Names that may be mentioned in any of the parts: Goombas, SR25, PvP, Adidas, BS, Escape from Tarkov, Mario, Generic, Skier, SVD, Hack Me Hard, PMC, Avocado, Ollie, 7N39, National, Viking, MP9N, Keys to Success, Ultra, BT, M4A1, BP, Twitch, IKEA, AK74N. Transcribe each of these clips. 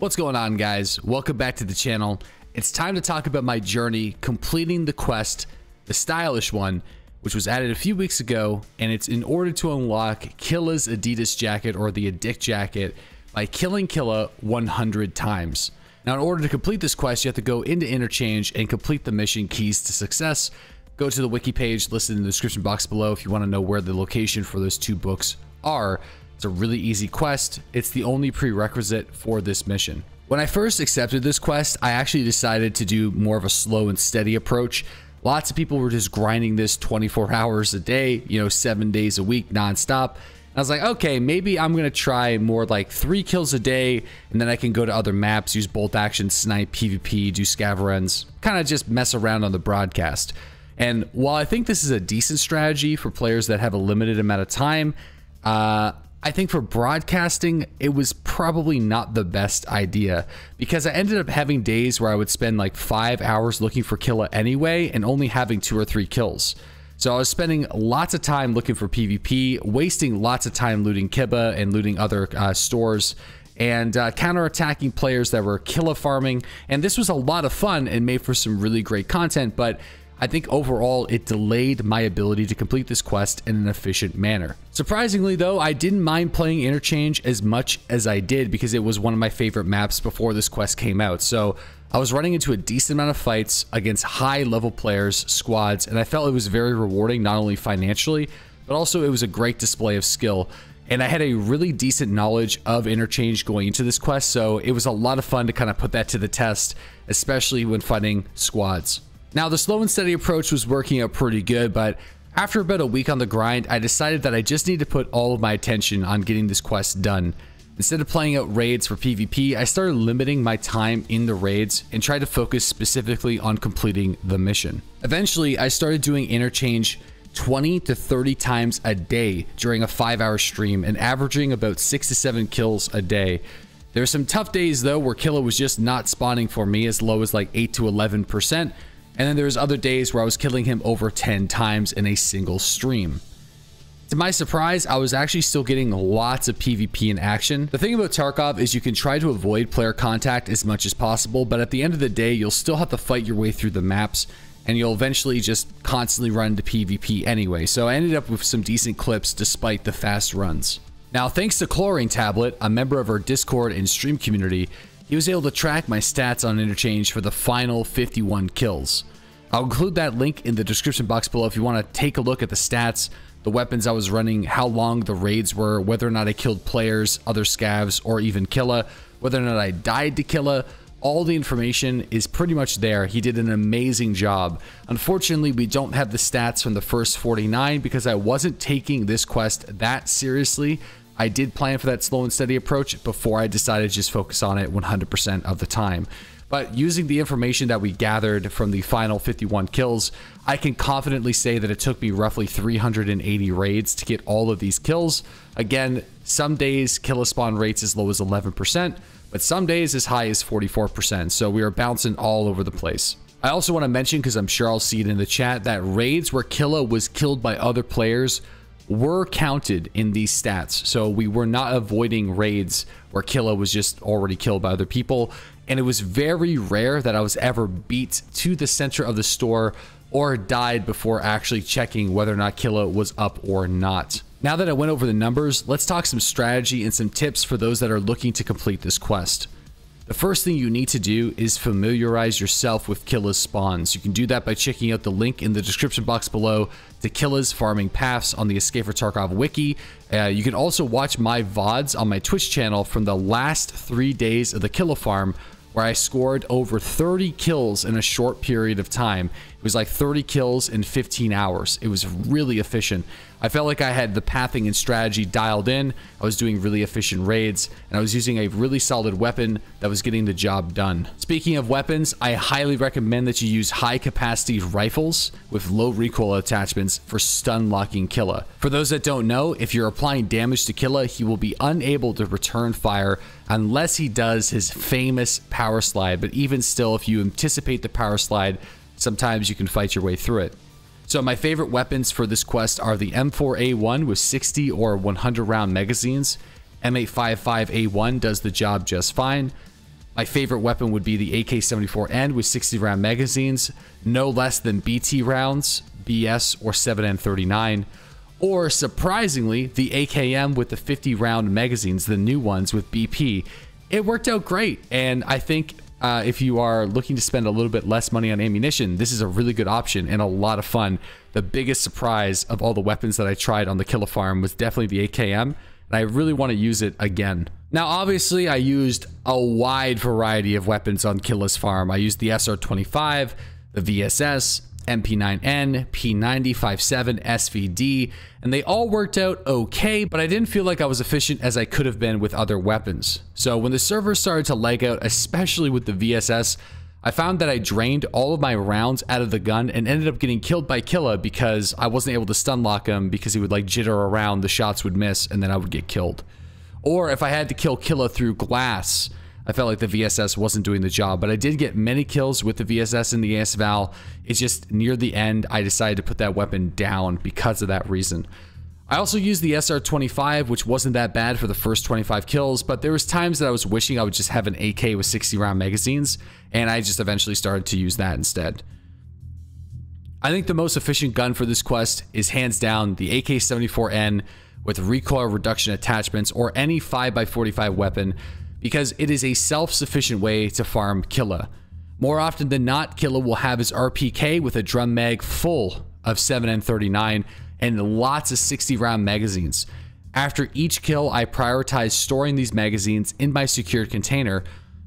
What's going on, guys? Welcome back to the channel. It's time to talk about my journey completing the quest, The Stylish One, which was added a few weeks ago, and it's in order to unlock Killa's Adidas jacket, or the Adic jacket, by killing Killa 100 times. Now, in order to complete this quest, you have to go into Interchange and complete the mission Keys to Success. Go to the wiki page listed in the description box below if you want to know where the location for those two books are. It's a really easy quest. It's the only prerequisite for this mission. When I first accepted this quest, I actually decided to do more of a slow and steady approach. Lots of people were just grinding this 24 hours a day, 7 days a week, nonstop. I was like, okay, maybe I'm gonna try more like 3 kills a day, and then I can go to other maps, use bolt action, snipe, PvP, do scav runs, kind of just mess around on the broadcast. And while I think this is a decent strategy for players that have a limited amount of time, I think for broadcasting, it was probably not the best idea, because I ended up having days where I would spend like 5 hours looking for Killa anyway and only having 2 or 3 kills. So I was spending lots of time looking for PvP, wasting lots of time looting Kiba and looting other stores, and counterattacking players that were Killa farming. And this was a lot of fun and made for some really great content, but I think overall it delayed my ability to complete this quest in an efficient manner. Surprisingly though, I didn't mind playing Interchange as much as I did, because it was one of my favorite maps before this quest came out. So I was running into a decent amount of fights against high level players, squads, and I felt it was very rewarding, not only financially, but also it was a great display of skill. And I had a really decent knowledge of Interchange going into this quest, so it was a lot of fun to kind of put that to the test, especially when fighting squads. Now, the slow and steady approach was working out pretty good, but after about a week on the grind, I decided that I just need to put all of my attention on getting this quest done. Instead of playing out raids for PvP, I started limiting my time in the raids and tried to focus specifically on completing the mission. Eventually, I started doing Interchange 20 to 30 times a day during a 5-hour stream and averaging about 6 to 7 kills a day. There were some tough days though where Killa was just not spawning for me, as low as like 8 to 11%. And then there was other days where I was killing him over 10 times in a single stream. To my surprise, I was actually still getting lots of PvP in action. The thing about Tarkov is you can try to avoid player contact as much as possible, but at the end of the day, you'll still have to fight your way through the maps, and you'll eventually just constantly run into PvP anyway. So I ended up with some decent clips despite the fast runs. Now, thanks to Chlorine Tablet, a member of our Discord and stream community, he was able to track my stats on Interchange for the final 51 kills. I'll include that link in the description box below if you want to take a look at the stats, the weapons I was running, how long the raids were, whether or not I killed players, other scavs, or even Killa, whether or not I died to Killa. All the information is pretty much there. He did an amazing job. Unfortunately, we don't have the stats from the first 49 because I wasn't taking this quest that seriously. I did plan for that slow and steady approach before I decided to just focus on it 100% of the time. But using the information that we gathered from the final 51 kills, I can confidently say that it took me roughly 380 raids to get all of these kills. Again, some days Killa spawn rates as low as 11%, but some days as high as 44%. So we are bouncing all over the place. I also want to mention, because I'm sure I'll see it in the chat, that raids where Killa was killed by other players were counted in these stats. So we were not avoiding raids where Killa was just already killed by other people. And it was very rare that I was ever beat to the center of the store or died before actually checking whether or not Killa was up or not. Now that I went over the numbers, let's talk some strategy and some tips for those that are looking to complete this quest. The first thing you need to do is familiarize yourself with Killa's spawns. You can do that by checking out the link in the description box below to Killa's farming paths on the Escape from Tarkov wiki. You can also watch my VODs on my Twitch channel from the last 3 days of the Killa farm, where I scored over 30 kills in a short period of time. It was like 30 kills in 15 hours. It was really efficient. I felt like I had the pathing and strategy dialed in. I was doing really efficient raids, and I was using a really solid weapon that was getting the job done. Speaking of weapons, I highly recommend that you use high capacity rifles with low recoil attachments for stun locking Killa. For those that don't know, if you're applying damage to Killa, he will be unable to return fire unless he does his famous power slide. But even still, if you anticipate the power slide, sometimes you can fight your way through it. So my favorite weapons for this quest are the M4A1 with 60 or 100 round magazines. M855A1 does the job just fine. My favorite weapon would be the AK74N with 60 round magazines, no less than BT rounds, BS, or 7N39. Or, surprisingly, the AKM with the 50 round magazines, the new ones with BP. It worked out great, and I think if you are looking to spend a little bit less money on ammunition, this is a really good option and a lot of fun. The biggest surprise of all the weapons that I tried on the Killa Farm was definitely the AKM, and I really want to use it again. Now, obviously, I used a wide variety of weapons on Killa's Farm. I used the SR25, the VSS, MP9N, P90, 5.7, SVD, and they all worked out okay, but I didn't feel like I was efficient as I could have been with other weapons. So when the server started to lag out, especially with the VSS, I found that I drained all of my rounds out of the gun and ended up getting killed by Killa because I wasn't able to stun lock him because he would like jitter around, the shots would miss, and then I would get killed. Or if I had to kill Killa through glass, I felt like the VSS wasn't doing the job, but I did get many kills with the VSS and the ASVAL. It's just near the end, I decided to put that weapon down because of that reason. I also used the SR25, which wasn't that bad for the first 25 kills, but there was times that I was wishing I would just have an AK with 60 round magazines, and I just eventually started to use that instead. I think the most efficient gun for this quest is hands down the AK74N with recoil reduction attachments or any 5x45 weapon, because it is a self-sufficient way to farm Killa. More often than not, Killa will have his RPK with a drum mag full of 7N39 and lots of 60 round magazines. After each kill, I prioritize storing these magazines in my secured container.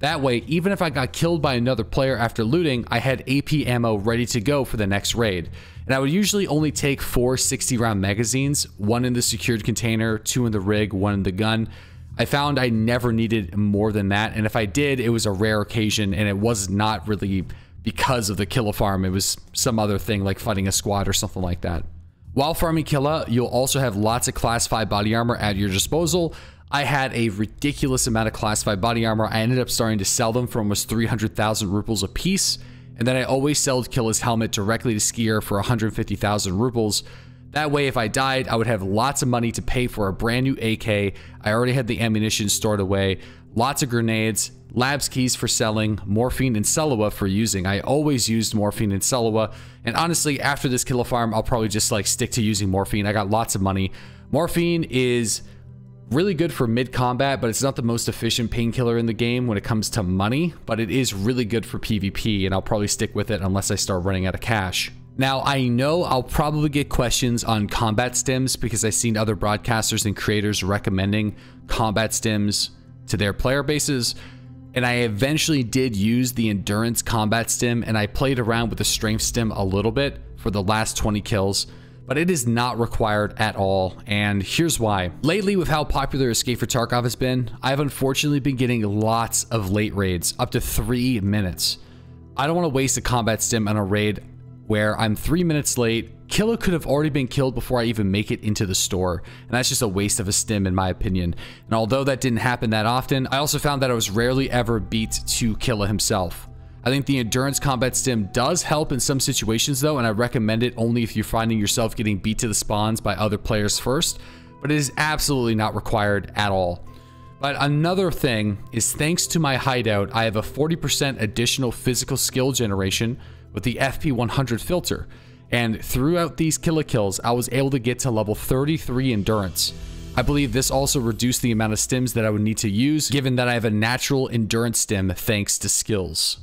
That way, even if I got killed by another player after looting, I had AP ammo ready to go for the next raid. And I would usually only take 4 60 round magazines, one in the secured container, 2 in the rig, 1 in the gun. I found I never needed more than that, and if I did, it was a rare occasion, and it was not really because of the Killa farm. It was some other thing, like fighting a squad or something like that. While farming Killa, you'll also have lots of Class 5 body armor at your disposal. I had a ridiculous amount of Class 5 body armor. I ended up starting to sell them for almost 300,000 ruples a piece, and then I always sold Killa's helmet directly to Skier for 150,000 ruples. That way, if I died, I would have lots of money to pay for a brand new AK. I already had the ammunition stored away, lots of grenades, labs keys for selling, morphine and Celua for using. I always used morphine and Celua, and honestly, after this Killa farm, I'll probably just like stick to using morphine. I got lots of money. Morphine is really good for mid-combat, but it's not the most efficient painkiller in the game when it comes to money, but it is really good for PvP, and I'll probably stick with it unless I start running out of cash. Now, I know I'll probably get questions on combat stims because I've seen other broadcasters and creators recommending combat stims to their player bases. And I eventually did use the endurance combat stim, and I played around with the strength stim a little bit for the last 20 kills, but it is not required at all. And here's why. Lately, with how popular Escape from Tarkov has been, I've unfortunately been getting lots of late raids, up to 3 minutes. I don't want to waste a combat stim on a raid where I'm 3 minutes late. Killa could have already been killed before I even make it into the store, and that's just a waste of a stim in my opinion. And although that didn't happen that often, I also found that I was rarely ever beat to Killa himself. I think the endurance combat stim does help in some situations though, and I recommend it only if you're finding yourself getting beat to the spawns by other players first, but it is absolutely not required at all. But another thing is, thanks to my hideout, I have a 40% additional physical skill generation with the FP100 filter, and throughout these Killa kills, I was able to get to level 33 endurance. I believe this also reduced the amount of stims that I would need to use, given that I have a natural endurance stim thanks to skills.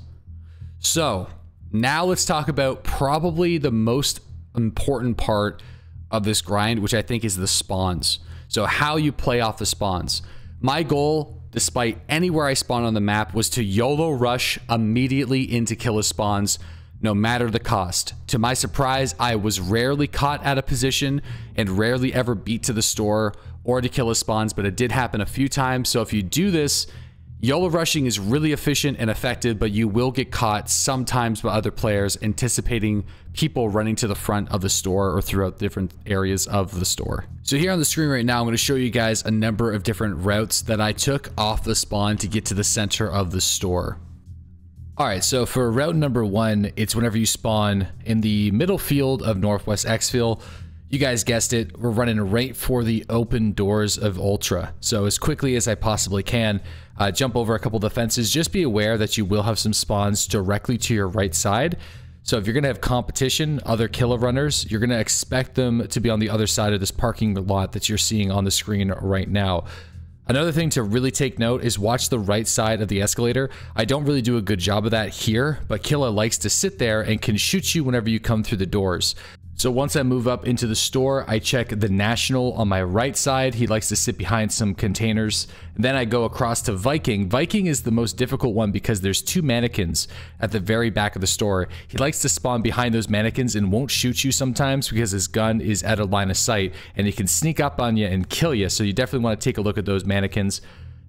So now let's talk about probably the most important part of this grind, which I think is the spawns. So how you play off the spawns. My goal, despite anywhere I spawned on the map, was to YOLO rush immediately into Killa spawns, no matter the cost. To my surprise, I was rarely caught out of position and rarely ever beat to the store or to Killa spawns, but it did happen a few times. So if you do this, YOLO rushing is really efficient and effective, but you will get caught sometimes by other players anticipating people running to the front of the store or throughout different areas of the store. So here on the screen right now, I'm going to show you guys a number of different routes that I took off the spawn to get to the center of the store. All right, so for route number 1, it's whenever you spawn in the middle field of Northwest Exfil. You guys guessed it, we're running right for the open doors of Ultra. So as quickly as I possibly can, jump over a couple of the fences. Just be aware that you will have some spawns directly to your right side. So if you're going to have competition, other killer runners, you're going to expect them to be on the other side of this parking lot that you're seeing on the screen right now. Another thing to really take note is watch the right side of the escalator. I don't really do a good job of that here, but Killa likes to sit there and can shoot you whenever you come through the doors. So once I move up into the store, I check the National on my right side. He likes to sit behind some containers. And then I go across to Viking. Viking is the most difficult one because there's two mannequins at the very back of the store. He likes to spawn behind those mannequins and won't shoot you sometimes because his gun is out of line of sight and he can sneak up on you and kill you. So you definitely want to take a look at those mannequins.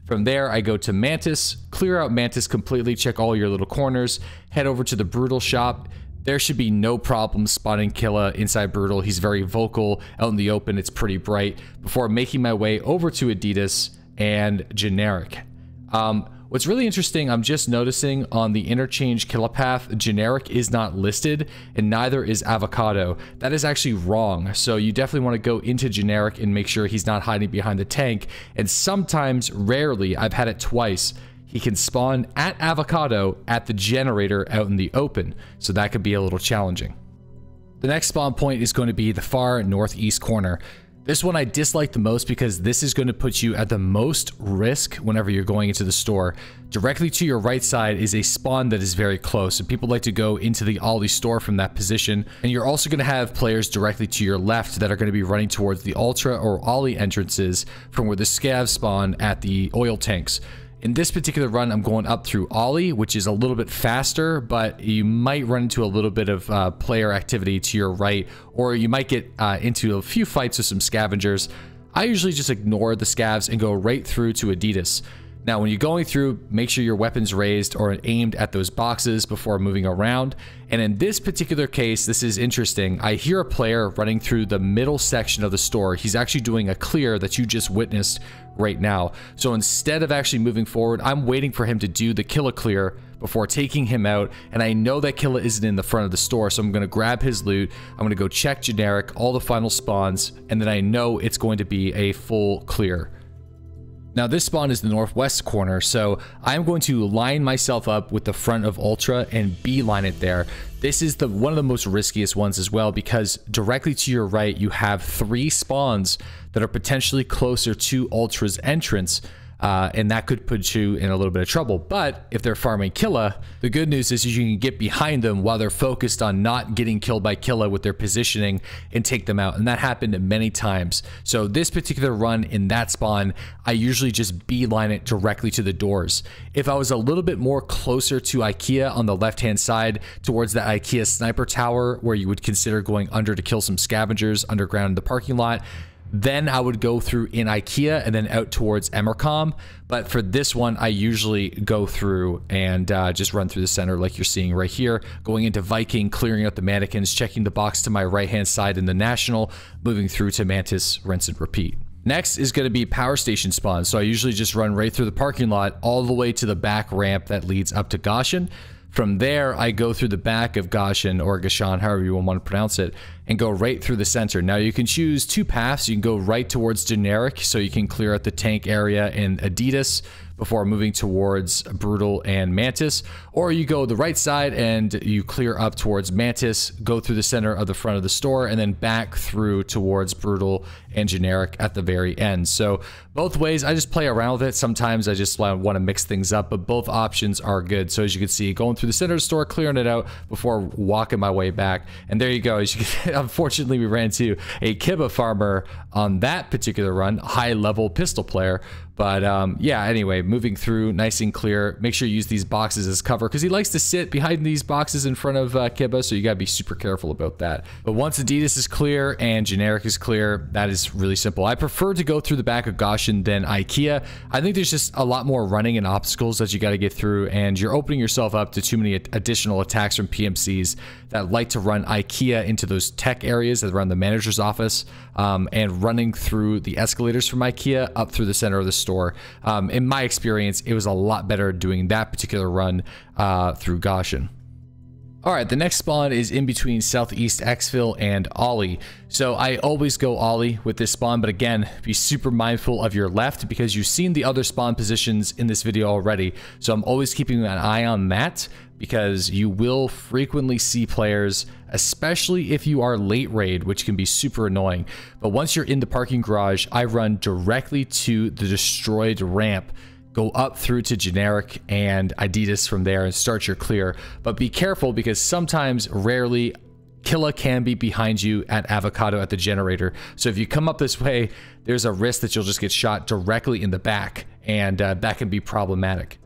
From there, I go to Mantis, clear out Mantis completely, check all your little corners, head over to the Brutal shop. There should be no problem spotting Killa inside Brutal. He's very vocal, out in the open, it's pretty bright, before making my way over to Adidas and Generic. What's really interesting, I'm just noticing on the Interchange Killa path, Generic is not listed, and neither is Avocado. That is actually wrong, so you definitely want to go into Generic and make sure he's not hiding behind the tank, and sometimes, rarely, I've had it twice, he can spawn at Avocado at the generator out in the open, so that could be a little challenging. The next spawn point is going to be the far northeast corner. This one I dislike the most because this is going to put you at the most risk whenever you're going into the store. Directly to your right side is a spawn that is very close, and people like to go into the Ollie store from that position. And you're also going to have players directly to your left that are going to be running towards the Ultra or Ollie entrances from where the scavs spawn at the oil tanks. In this particular run, I'm going up through Ollie, which is a little bit faster, but you might run into a little bit of player activity to your right, or you might get into a few fights with some scavengers. I usually just ignore the scavs and go right through to Adidas. Now, when you're going through, make sure your weapon's raised or aimed at those boxes before moving around. And in this particular case, this is interesting. I hear a player running through the middle section of the store. He's actually doing a clear that you just witnessed right now. So instead of actually moving forward, I'm waiting for him to do the Killa clear before taking him out. And I know that Killa isn't in the front of the store, so I'm going to grab his loot. I'm going to go check Generic, all the final spawns, and then I know it's going to be a full clear. Now this spawn is the northwest corner, so I'm going to line myself up with the front of Ultra and beeline it there. This is one of the most riskiest ones as well, because directly to your right you have three spawns that are potentially closer to Ultra's entrance, and that could put you in a little bit of trouble. But if they're farming Killa, the good news is you can get behind them while they're focused on not getting killed by Killa with their positioning and take them out. And that happened many times. So this particular run in that spawn, I usually just beeline it directly to the doors. If I was a little bit more closer to IKEA on the left-hand side towards the IKEA sniper tower, where you would consider going under to kill some scavengers underground in the parking lot, then I would go through in IKEA and then out towards Emercom. But for this one, I usually go through and just run through the center like you're seeing right here, going into Viking, clearing out the mannequins, checking the box to my right-hand side in the National, moving through to Mantis, rinse and repeat. Next is going to be power station spawn. So I usually just run right through the parking lot all the way to the back ramp that leads up to Goshan. From there, I go through the back of Goshan, or Goshan, however you want to pronounce it, and go right through the center. Now you can choose two paths. You can go right towards Generic, so you can clear out the tank area and Adidas before moving towards Brutal and Mantis, or you go the right side and you clear up towards Mantis, go through the center of the front of the store, and then back through towards Brutal and Generic at the very end. So both ways, I just play around with it. Sometimes I just want to mix things up, but both options are good. So as you can see, going through the center of the store, clearing it out before walking my way back. And there you go. As you can, unfortunately, we ran into a Kiba farmer on that particular run, high-level pistol player. But yeah, anyway, moving through nice and clear. Make sure you use these boxes as cover because he likes to sit behind these boxes in front of Kiba, so you got to be super careful about that. But once Adidas is clear and Generic is clear, that is really simple. I prefer to go through the back of Goshen than IKEA. I think there's just a lot more running and obstacles that you got to get through, and you're opening yourself up to too many additional attacks from PMCs that like to run IKEA into those tech areas that run the manager's office, and running through the escalators from IKEA up through the center of the store. In my experience, it was a lot better doing that particular run through Goshen. Alright, the next spawn is in between Southeast Xville and Ollie. So I always go Ollie with this spawn, but again, be super mindful of your left because you've seen the other spawn positions in this video already. So I'm always keeping an eye on that because you will frequently see players, especially if you are late raid, which can be super annoying. But once you're in the parking garage, I run directly to the destroyed ramp. Go up through to Generic and Adidas from there and start your clear. But be careful because sometimes, rarely, Killa can be behind you at Avocado at the generator. So if you come up this way, there's a risk that you'll just get shot directly in the back, and that can be problematic.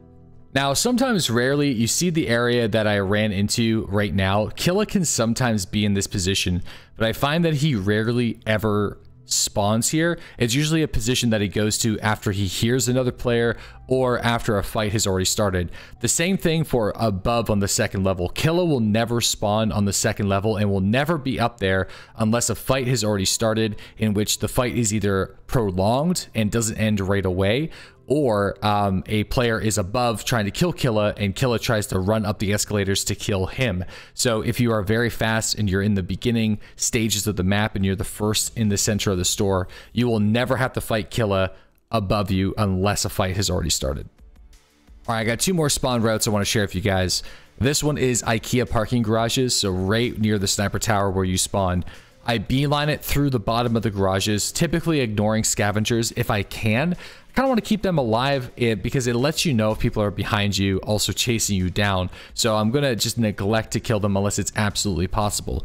Now, sometimes rarely, you see the area that I ran into right now. Killa can sometimes be in this position, but I find that he rarely ever spawns here. It's usually a position that he goes to after he hears another player or after a fight has already started. The same thing for above on the second level. Killa will never spawn on the second level and will never be up there unless a fight has already started, in which the fight is either prolonged and doesn't end right away, or a player is above trying to kill Killa and Killa tries to run up the escalators to kill him. So if you are very fast and you're in the beginning stages of the map and you're the first in the center of the store, you will never have to fight Killa above you unless a fight has already started. All right, I got two more spawn routes I want to share with you guys. This one is IKEA parking garages, so right near the sniper tower where you spawn. I beeline it through the bottom of the garages, typically ignoring scavengers if I can. I kind of want to keep them alive because it lets you know if people are behind you, also chasing you down. So I'm going to just neglect to kill them unless it's absolutely possible.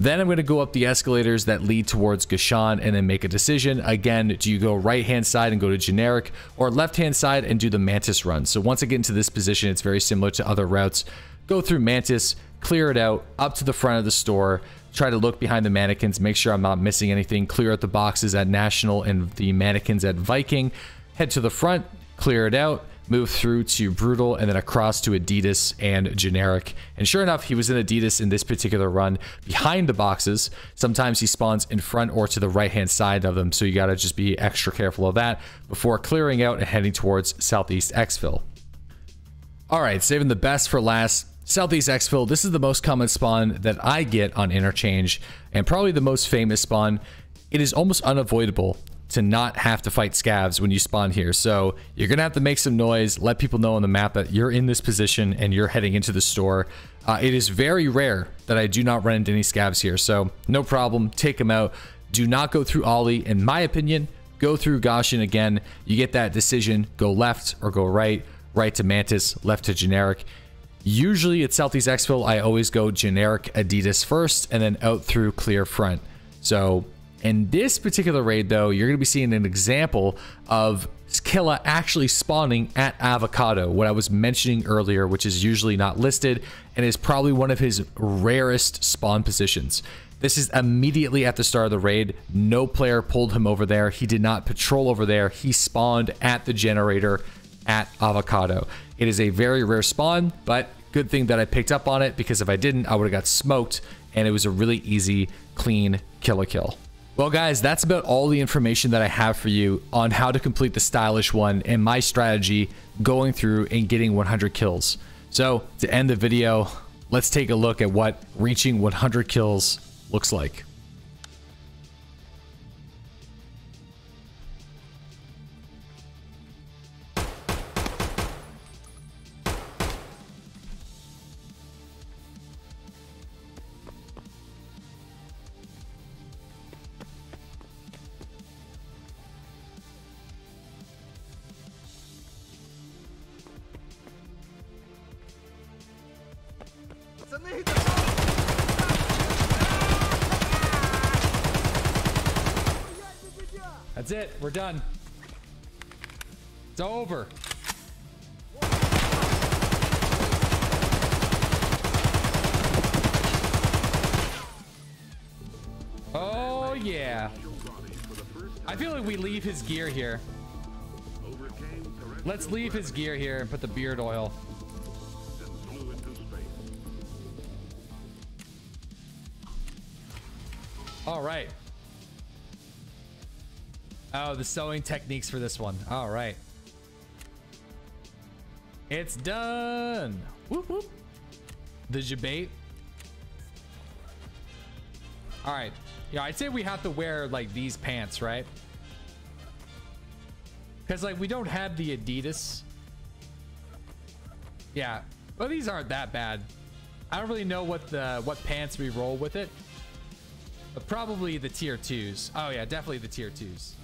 Then I'm going to go up the escalators that lead towards Goshan and then make a decision. Again, do you go right hand side and go to Generic, or left hand side and do the Mantis run? So once I get into this position, it's very similar to other routes. Go through Mantis, clear it out, up to the front of the store, try to look behind the mannequins, make sure I'm not missing anything, clear out the boxes at National and the mannequins at Viking, head to the front, clear it out, move through to Brutal, and then across to Adidas and Generic. And sure enough, he was in Adidas in this particular run behind the boxes. Sometimes he spawns in front or to the right-hand side of them, so you gotta just be extra careful of that before clearing out and heading towards Southeast Xville. All right, saving the best for last. Southeast Xville, this is the most common spawn that I get on Interchange, and probably the most famous spawn. It is almost unavoidable to not have to fight scavs when you spawn here, so you're gonna have to make some noise, let people know on the map that you're in this position and you're heading into the store. It is very rare that I do not run into any scavs here, so no problem, take them out. Do not go through Ollie, in my opinion. Go through Goshan again. You get that decision, go left or go right, right to Mantis, left to Generic. Usually at Southeast Xville, I always go Generic, Adidas first, and then out through clear front. So in this particular raid, though, you're going to be seeing an example of Killa actually spawning at Avocado, what I was mentioning earlier, which is usually not listed and is probably one of his rarest spawn positions. This is immediately at the start of the raid. No player pulled him over there. He did not patrol over there. He spawned at the generator at Avocado. It is a very rare spawn, but good thing that I picked up on it, because if I didn't, I would have got smoked, and it was a really easy, clean Killa kill. Well guys, that's about all the information that I have for you on how to complete the Stylish One and my strategy going through and getting 100 kills. So to end the video, let's take a look at what reaching 100 kills looks like. That's it, we're done. It's over. Oh yeah. I feel like we leave his gear here. Let's leave his gear here and put the beard oil. All right. Oh, the sewing techniques for this one. All right. It's done. Whoop, whoop. The debate All right. Yeah, I'd say we have to wear like these pants, right? Because like we don't have the Adidas. Yeah, well, these aren't that bad. I don't really know what pants we roll with it, but probably the tier 2s. Oh yeah, definitely the tier 2s.